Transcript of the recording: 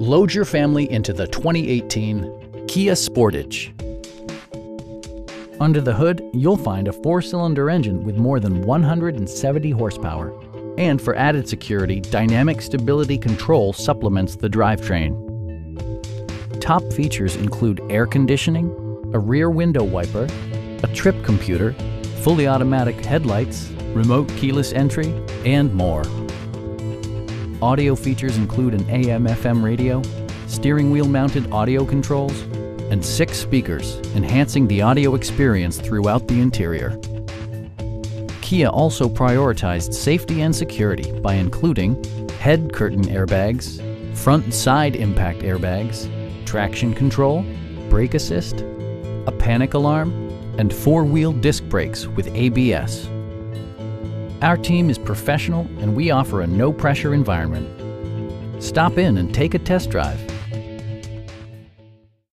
Load your family into the 2018 Kia Sportage. Under the hood, you'll find a 4-cylinder engine with more than 170 horsepower. And for added security, Dynamic Stability Control supplements the drivetrain. Top features include air conditioning, a rear window wiper, a trip computer, fully automatic headlights, remote keyless entry, and more. Audio features include an AM/FM radio, steering wheel mounted audio controls, and 6 speakers, enhancing the audio experience throughout the interior. Kia also prioritized safety and security by including head curtain airbags, front and side impact airbags, traction control, brake assist, a panic alarm, and 4-wheel disc brakes with ABS. Our team is professional and we offer a no-pressure environment. Stop in and take a test drive.